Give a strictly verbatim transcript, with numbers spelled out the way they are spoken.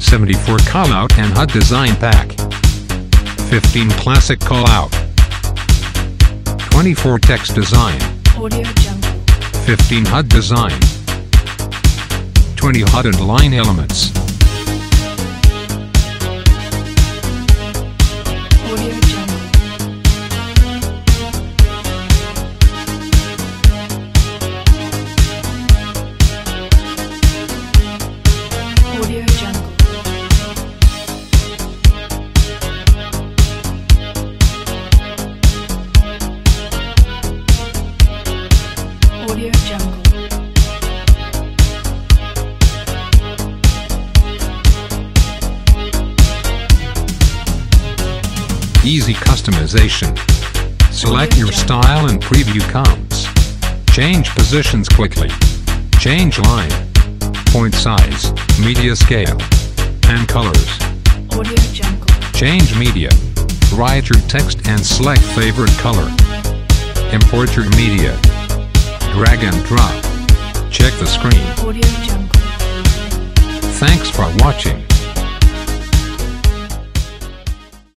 seventy-four Callout and Hut Design Pack. fifteen Classic Callout. twenty-four Text Design. fifteen Hut Design. twenty Hut and Line Elements. Audio Jungle. Audio Jungle. Easy customization. Select your style and preview comps. Change positions quickly. Change line, point size, media scale, and colors. Audio Jungle. Change media. Write your text and select favorite color. Import your media. Drag and drop. Check the screen. Audio Jungle. Thanks for watching.